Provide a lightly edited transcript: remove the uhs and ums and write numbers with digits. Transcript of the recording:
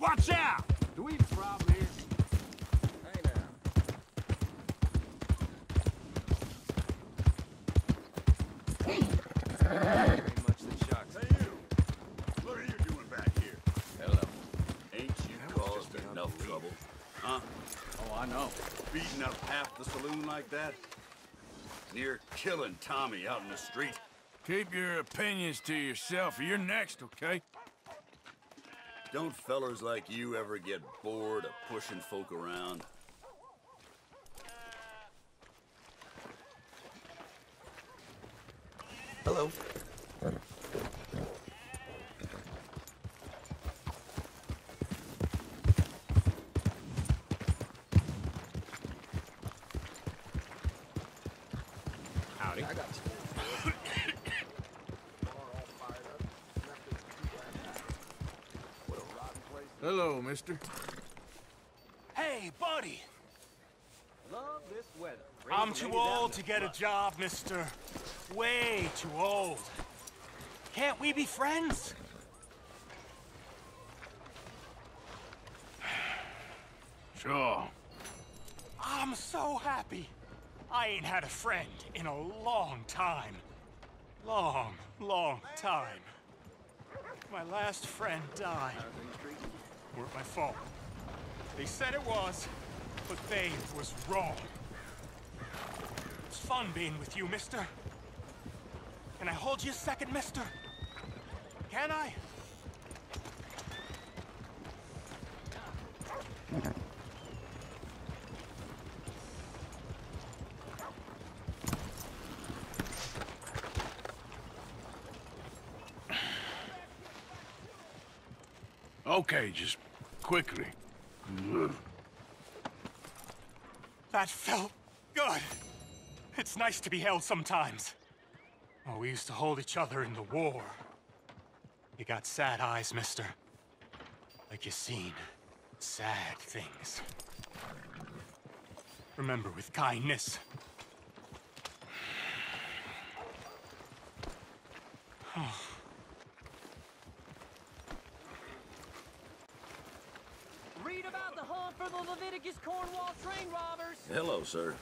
Watch out! Do we have a problem here? Hey now. Very much the shocks. Hey you! What are you doing back here? Hello. Ain't you caused enough trouble? Huh? Oh, I know. Beating up half the saloon like that? Near killing Tommy out in the street. Keep your opinions to yourself, or you're next, okay? Don't fellers like you ever get bored of pushing folk around? Hello. Howdy. I got you. Hello, mister. Hey, buddy. Love this weather. I'm too old to get a job, mister. Way too old. Can't we be friends? Sure. I'm so happy. I ain't had a friend in a long time. Long, long time. My last friend died. Weren't my fault. They said it was, but they was wrong. It's fun being with you, mister. Can I hold you a second, mister? Can I? Okay, just quickly. That felt good. It's nice to be held sometimes. Oh, we used to hold each other in the war. You got sad eyes, mister. Like you've seen sad things. Remember with kindness. Oh. Read about the hunt for the Leviticus Cornwall train robbers. Hello, sir.